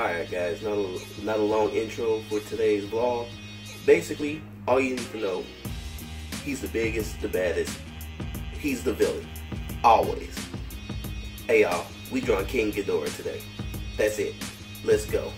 Alright guys, not a long intro for today's vlog. Basically, all you need to know, he's the biggest, the baddest, he's the villain, always. Hey y'all, we drawing King Ghidorah today. That's it. Let's go.